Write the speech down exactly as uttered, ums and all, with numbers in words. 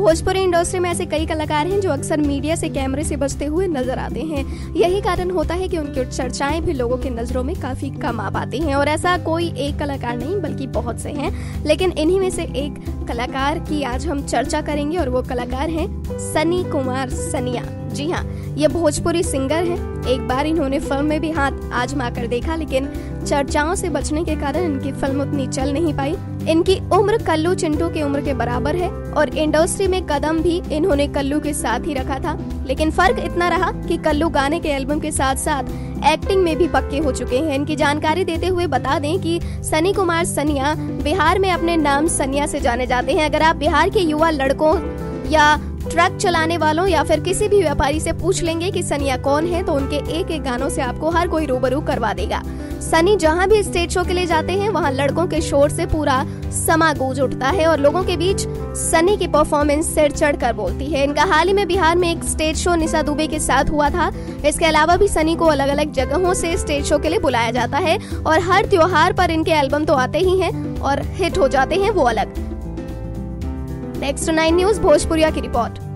Bhojpuri industry में ऐसे कई कलाकार हैं जो अक्सर मीडिया से कैमरे से बचते हुए नजर आते हैं। यही कारण होता है कि उनकी चर्चाएं भी लोगों की नजरों में काफी कम आ पाती हैं और ऐसा कोई एक कलाकार नहीं बल्कि बहुत से हैं, लेकिन इन्हीं में से एक कलाकार की आज हम चर्चा करेंगे और वो कलाकार हैं सनी कुमार सनिया। जी हाँ, ये भोजपुरी सिंगर हैं। एक बार इन्होंने फिल्म में भी हाथ आजमा कर देखा, लेकिन चर्चाओं से बचने के कारण इनकी फिल्म उतनी चल नहीं पाई। इनकी उम्र कल्लू चिंटू की उम्र के बराबर है और इंडस्ट्री में कदम भी इन्होंने कल्लू के साथ ही रखा था, लेकिन फर्क इतना रहा कि कल्लू गाने के एल्बम के साथ साथ एक्टिंग में भी पक्के हो चुके हैं। इनकी जानकारी देते हुए बता दें कि सनी कुमार सनिया बिहार में अपने नाम सनिया से जाने जाते हैं। अगर आप बिहार के युवा लड़कों या ट्रक चलाने वालों या फिर किसी भी व्यापारी से पूछ लेंगे कि सनिया कौन है तो उनके एक एक गानों से आपको हर कोई रूबरू करवा देगा। सनी जहां भी स्टेज शो के लिए जाते हैं वहां लड़कों के शोर से पूरा समा गूंज उठता है और लोगों के बीच सनी की परफॉर्मेंस सिर चढ़कर बोलती है। इनका हाल ही में बिहार में एक स्टेज शो निशा दुबे के साथ हुआ था। इसके अलावा भी सनी को अलग अलग जगहों से स्टेज शो के लिए बुलाया जाता है और हर त्योहार पर इनके एल्बम तो आते ही हैं और हिट हो जाते हैं वो अलग। नेक्स्ट टू नाइन न्यूज़, भोजपुरिया की रिपोर्ट।